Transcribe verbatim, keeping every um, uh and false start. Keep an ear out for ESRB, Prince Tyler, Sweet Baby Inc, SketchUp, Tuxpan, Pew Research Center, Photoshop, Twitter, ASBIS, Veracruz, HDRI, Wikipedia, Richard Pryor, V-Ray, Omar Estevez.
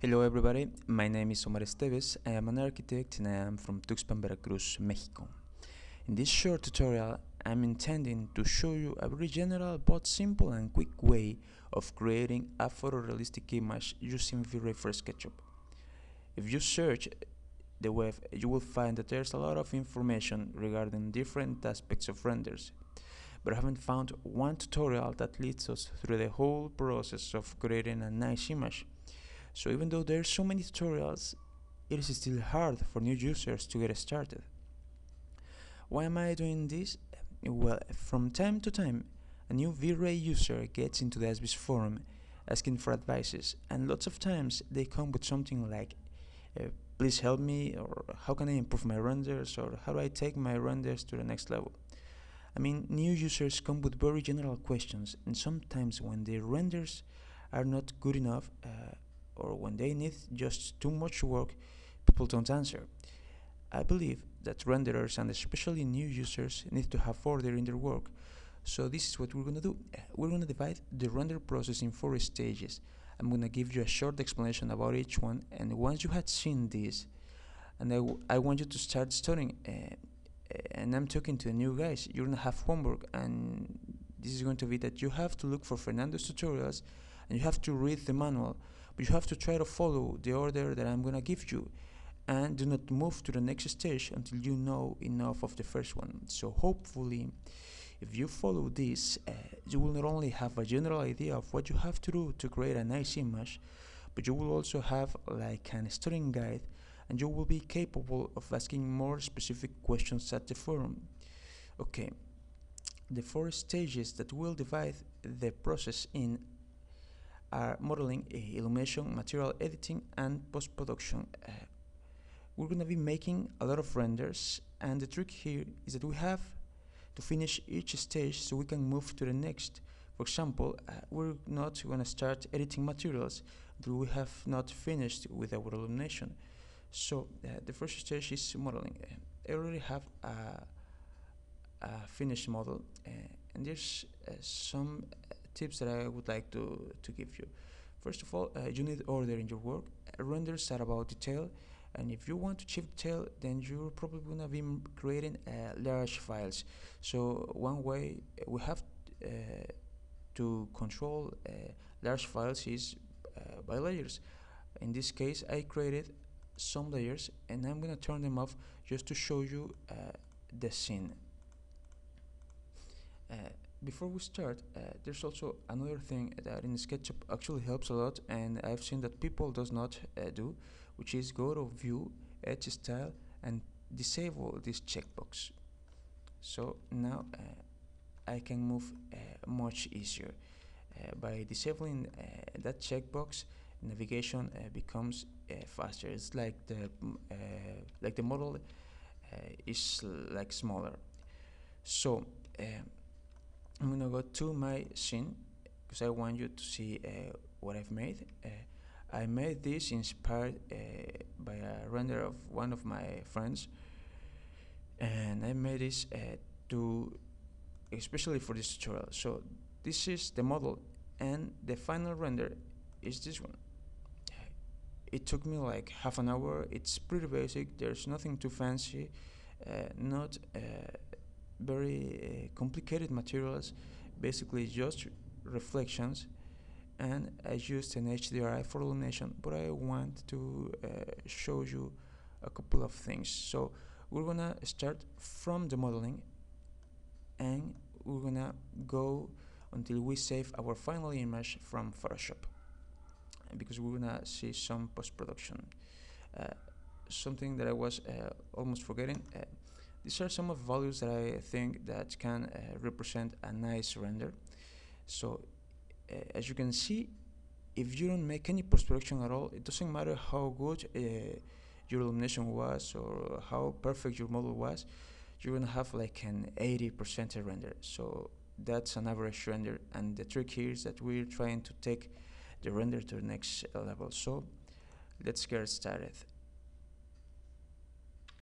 Hello everybody, my name is Omar Estevez. I am an architect and I am from Tuxpan, Veracruz, Mexico. In this short tutorial, I'm intending to show you a very general but simple and quick way of creating a photorealistic image using V-Ray for SketchUp. If you search the web, you will find that there's a lot of information regarding different aspects of renders, but I haven't found one tutorial that leads us through the whole process of creating a nice image. So even though there are so many tutorials, it is still hard for new users to get started. Why am I doing this? Well, from time to time, a new V-Ray user gets into the ASBIS forum asking for advices, and lots of times they come with something like, uh, please help me, or how can I improve my renders, or how do I take my renders to the next level? I mean, new users come with very general questions, and sometimes when their renders are not good enough, uh, or when they need just too much work, people don't answer. I believe that renderers and especially new users need to have order in their work. So this is what we're gonna do. We're gonna divide the render process in four stages. I'm gonna give you a short explanation about each one, and once you had seen this, and I, w I want you to start studying, uh, and I'm talking to new guys, you're gonna have homework, and this is going to be that you have to look for Fernando's tutorials, and you have to read the manual. You have to try to follow the order that I'm gonna give you, and do not move to the next stage until you know enough of the first one. So hopefully, if you follow this, uh, you will not only have a general idea of what you have to do to create a nice image, but you will also have like an studying guide, and you will be capable of asking more specific questions at the forum. Okay, the four stages that will divide the process in are modeling, uh, illumination, material editing, and post-production. Uh, we're going to be making a lot of renders, and the trick here is that we have to finish each stage so we can move to the next. For example, uh, we're not going to start editing materials until we have not finished with our illumination. So uh, the first stage is modeling. Uh, I already have a, a finished model, uh, and there's uh, some uh, tips that I would like to, to give you. First of all, uh, you need order in your work. Uh, renders are about detail, and if you want to achieve detail, then you're probably going to be creating uh, large files. So one way we have uh, to control uh, large files is uh, by layers. In this case, I created some layers, and I'm going to turn them off just to show you uh, the scene. Uh, Before we start, uh, there's also another thing that in SketchUp actually helps a lot, and I've seen that people does not uh, do, which is go to View, Edge Style, and disable this checkbox. So now uh, I can move uh, much easier. Uh, by disabling uh, that checkbox, navigation uh, becomes uh, faster. It's like the uh, like the model uh, is like smaller. So. Uh, I'm gonna go to my scene because I want you to see uh, what I've made. Uh, I made this inspired uh, by a render of one of my friends, and I made this uh, to especially for this tutorial. So this is the model, and the final render is this one. It took me like half an hour. It's pretty basic. There's nothing too fancy. Uh, not. Uh, very uh, complicated materials, basically just reflections, and I used an H D R I for illumination, but I want to uh, show you a couple of things. So we're gonna start from the modeling, and we're gonna go until we save our final image from Photoshop, because we're gonna see some post-production. Uh, something that I was uh, almost forgetting, uh, these are some of the values that I think that can uh, represent a nice render. So uh, as you can see, if you don't make any post-production at all, it doesn't matter how good uh, your illumination was or how perfect your model was, you're gonna have like an eighty percent render. So that's an average render, and the trick here is that we're trying to take the render to the next uh, level. So let's get started.